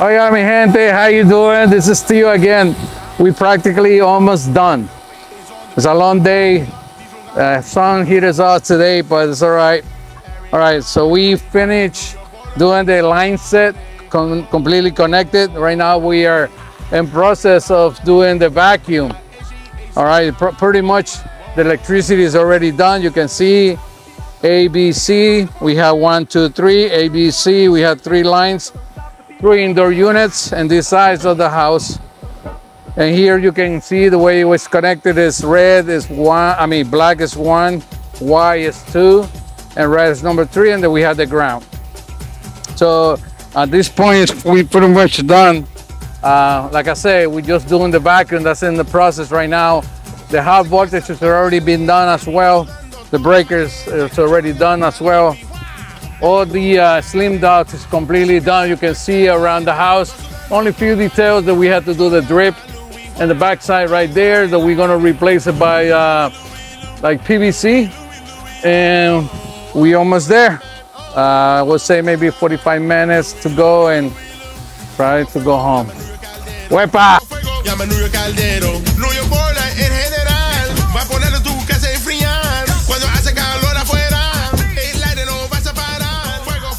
Hola mi gente, how you doing? This is Tio again. We practically almost done. It's a long day. Sun hit us out today, but it's all right. All right, so we finished doing the line set, completely connected. Right now we are in process of doing the vacuum. All right, pretty much the electricity is already done. You can see ABC, we have 1, 2, 3, ABC, we have 3 lines. 3 indoor units and the size of the house. And here you can see the way it was connected is red is 1, I mean black is 1, Y is 2, and red is number 3, and then we have the ground. So at this point, we pretty much done. Like I say, we're just doing the vacuum that's in the process right now. The high voltages have already been done as well. The breakers is already done as well. All the slim dots is completely done. You can see around the house. Only few details that we had to do the drip and the backside right there that we're gonna replace it by like PVC. And we almost there. We'll say maybe 45 minutes to go and try to go home. Wepa!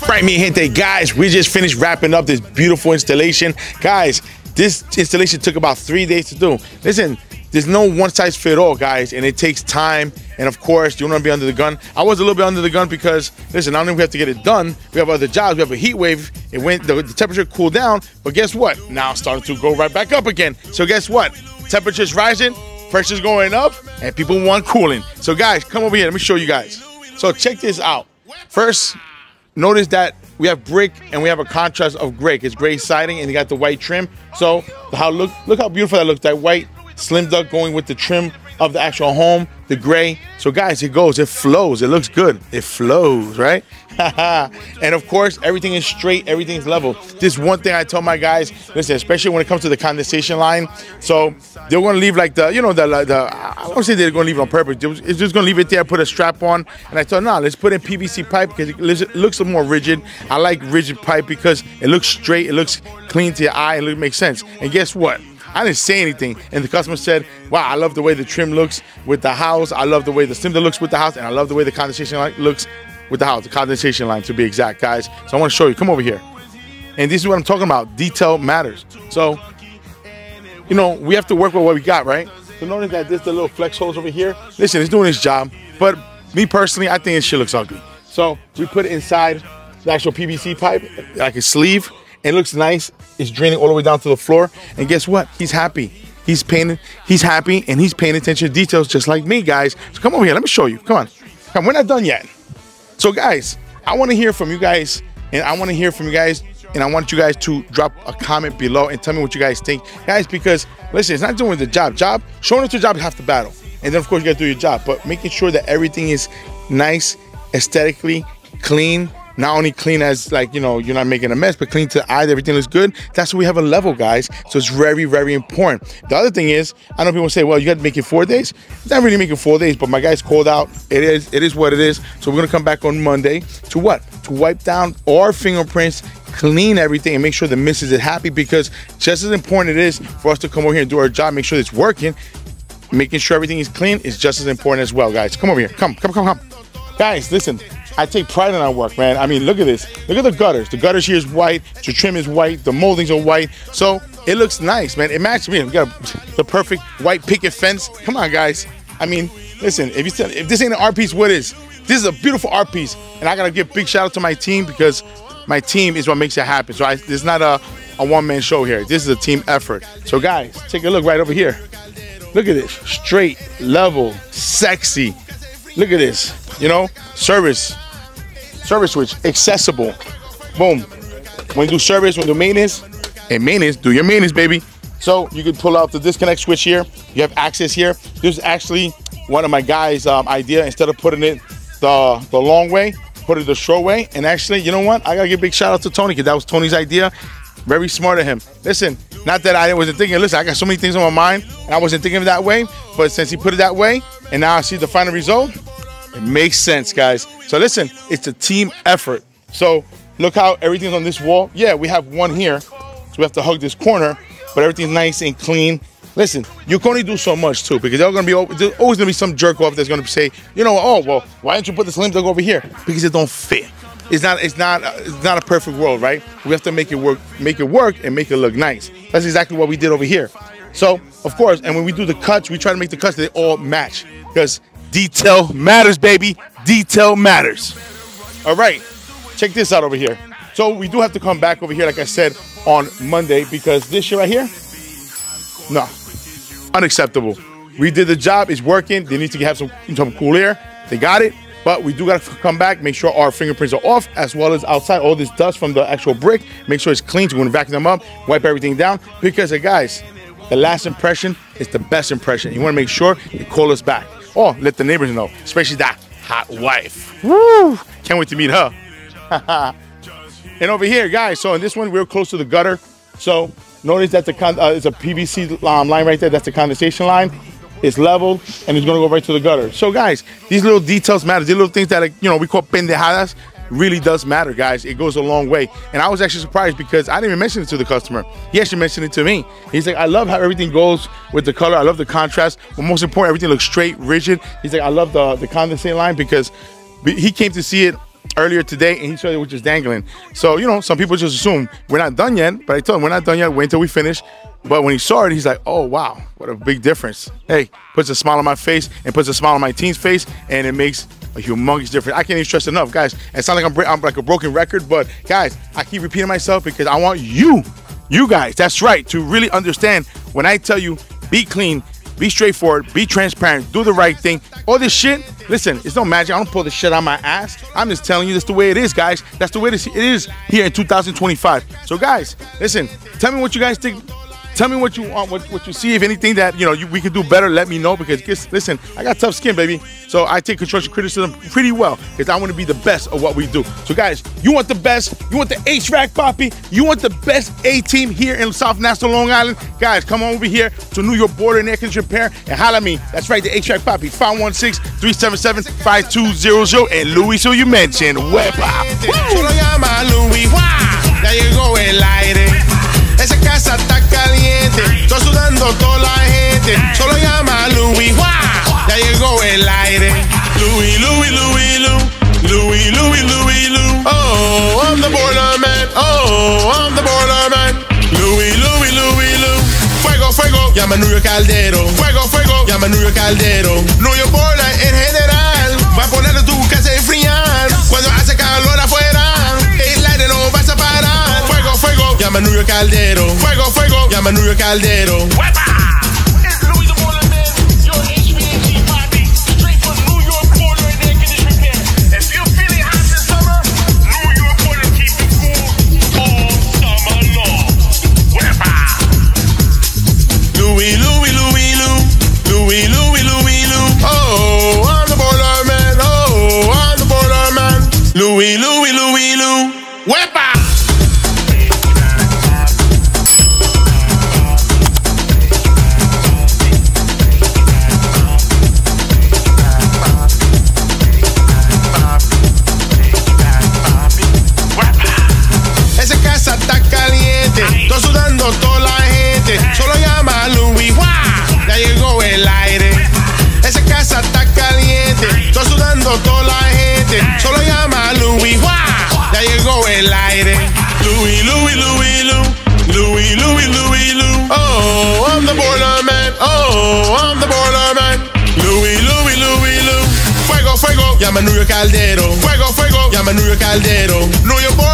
Right, mi gente, guys, we just finished wrapping up this beautiful installation. Guys, this installation took about 3 days to do. Listen, there's no one size fit all, guys, and it takes time. And of course, you don't want to be under the gun. I was a little bit under the gun because, listen, not only do we have to get it done, we have other jobs. We have a heat wave. It went, the temperature cooled down, but guess what? Now it's starting to go right back up again. So guess what? Temperature's rising, pressure's going up, and people want cooling. So guys, come over here. Let me show you guys. So check this out. First, notice that we have brick and we have a contrast of gray. It's gray siding and you got the white trim. So how look how beautiful that looks. That white slim duck going with the trim of the actual home, the gray. So guys, it goes, it flows, it looks good. It flows, right? And of course, everything is straight, everything's level. This one thing I tell my guys, listen, especially when it comes to the condensation line. So they're gonna leave like the, you know, I don't say they're gonna leave it on purpose. It's just gonna leave it there, put a strap on. And I thought, nah, let's put in PVC pipe because it looks more rigid. I like rigid pipe because it looks straight, it looks clean to your eye, it makes sense. And guess what? I didn't say anything, and the customer said, wow, I love the way the trim looks with the house, I love the way the slimmer looks with the house, and I love the way the condensation line looks with the house, the condensation line to be exact, guys. So I want to show you, come over here. And this is what I'm talking about, detail matters. So, you know, we have to work with what we got, right? So notice that this, the little flex holes over here, listen, it's doing its job, but me personally, I think this shit looks ugly. So we put it inside the actual PVC pipe, like a sleeve. It looks nice. It's draining all the way down to the floor. And guess what? He's happy. He's painted. He's happy, and he's paying attention to details just like me, guys. So come over here. Let me show you. Come on. Come on. We're not done yet. So, guys, I want to hear from you guys, and I want to hear from you guys, and I want you guys to drop a comment below and tell me what you guys think. Guys, because, listen, it's not doing the job. Showing us your job is half the battle. And then, of course, you got to do your job. But making sure that everything is nice, aesthetically clean, not only clean as like, you know, you're not making a mess, but clean to the eye, everything looks good. That's why we have a level, guys. So it's very, very important. The other thing is, I know people say, well, you got to make it 4 days. It's not really making 4 days, but my guy's called out. It is what it is. So we're going to come back on Monday to what? To wipe down our fingerprints, clean everything, and make sure the missus is happy, because just as important it is for us to come over here and do our job, make sure it's working, making sure everything is clean is just as important as well, guys. Come over here. Come. Guys, listen. I take pride in our work, man. I mean, look at this. Look at the gutters. The gutters here is white. The trim is white. The moldings are white. So it looks nice, man. It matches me. We got the perfect white picket fence. Come on, guys. I mean, listen, if this ain't an art piece, what is? This is a beautiful art piece. And I got to give big shout out to my team, because my team is what makes it happen. So it's not a one-man show here. This is a team effort. So, guys, take a look right over here. Look at this. Straight, level, sexy. Look at this. You know, service. Service switch, accessible, boom. When you do service, when you do maintenance, and maintenance, do your maintenance, baby. So you can pull out the disconnect switch here. You have access here. This is actually one of my guys' idea. Instead of putting it the long way, put it the short way. And actually, you know what? I gotta give a big shout out to Tony, because that was Tony's idea. Very smart of him. Listen, not that I wasn't thinking, listen, I got so many things on my mind, and I wasn't thinking of that way, but since he put it that way, and now I see the final result, it makes sense, guys. So listen, it's a team effort. So look how everything's on this wall. Yeah, we have one here. we have to hug this corner, but everything's nice and clean. Listen, you can only do so much too, because there's always gonna be some jerk off that's gonna say, you know, oh well, why didn't you put this limb dog over here? Because it don't fit. It's not a perfect world, right? We have to make it work, and make it look nice. That's exactly what we did over here. So of course, and when we do the cuts, we try to make the cuts that they all match, because detail matters, baby. Detail matters. All right, check this out over here. So we do have to come back over here, like I said, on Monday, because this shit right here, no, unacceptable. We did the job, it's working. They need to have some cool air. They got it. But we do got to come back, make sure our fingerprints are off, as well as outside all this dust from the actual brick. Make sure it's clean. So we're going to vacuum them up, wipe everything down. Because, guys, the last impression is the best impression. You want to make sure you call us back. Or let the neighbors know, especially that hot wife. Woo! Can't wait to meet her. And over here, guys, so in this one, we're close to the gutter. So notice that it's a PVC line right there. That's the condensation line. It's level, and it's gonna go right to the gutter. So guys, these little details matter. These little things that, like, you know, we call pendejadas, really does matter, guys. It goes a long way. And I was actually surprised because I didn't even mention it to the customer. He actually mentioned it to me. He's like, I love how everything goes with the color. I love the contrast. But most important, everything looks straight, rigid. He's like, I love the condensate line, because he came to see it earlier today, and he said it was just dangling. So, you know, some people just assume we're not done yet, but I told him we're not done yet, wait until we finish. But when he saw it, he's like, oh wow, what a big difference. Hey, puts a smile on my face and puts a smile on my team's face, and it makes a humongous difference. I can't even stress enough, guys. It sounds like I'm like a broken record, but guys, I keep repeating myself because I want you guys, that's right, to really understand when I tell you, be clean, be straightforward, be transparent, do the right thing. All this shit, listen, it's no magic. I don't pull this shit out of my ass. I'm just telling you that's the way it is, guys. That's the way it is here in 2025. So guys, listen, tell me what you guys think. Tell me what you want, what you see. If anything that, you know, we could do better, let me know, because listen, I got tough skin, baby. So I take construction criticism pretty well, because I want to be the best of what we do. So guys, you want the best? You want the HVAC Papi? You want the best A-team here in South Nassau, Long Island? Guys, come on over here to New York Boiler and Air Conditioning Repair and holla at me. That's right, the HVAC Papi, 516-377-5200. And Louie, so you mentioned, wepa. Esa casa está caliente, estoy sudando toda la gente. Solo llama a Louie, ya llegó el aire. Louie, Louie, Louie, Louie, Louie, Louie, Louie, Louie. Oh, I'm the boiler man. Oh, I'm the boiler man. Louie, Louie, Louie, Louie. Fuego, fuego, llama a New York Caldero. Fuego, fuego, llama a New York Caldero. New York Boiler en general va a poner a tu casa a enfriar. Cuando hace calor afuera, el aire no vas a parar. Llama New York Caldero. Fuego, fuego. Llama New York Caldero. Wepa! It's Louie the Boiler Man, your HVAC Papi, straight from New York Boiler and Air Conditioning Repair. If you're feeling hot this summer, New York Boiler keep it cool all summer long. Wepa! Louie, Louie, Louie, Louie, Louie, Louie, Louie, Louie. Oh, I'm the boiler man. Oh, I'm the boiler man. Louie, Louie, Louie, Louie. Wepa! Toda la gente, solo llama a Louie, ya llegó el aire. Louie, Louie, Louie, Louie, Louie, Louie, Louie, Louie. Oh, I'm the boiler man. Oh, I'm the boiler man. Louie, Louie, Louie, Louie. Fuego, fuego, llama a New York Caldero. Fuego, fuego, llama a New York Caldero. New York.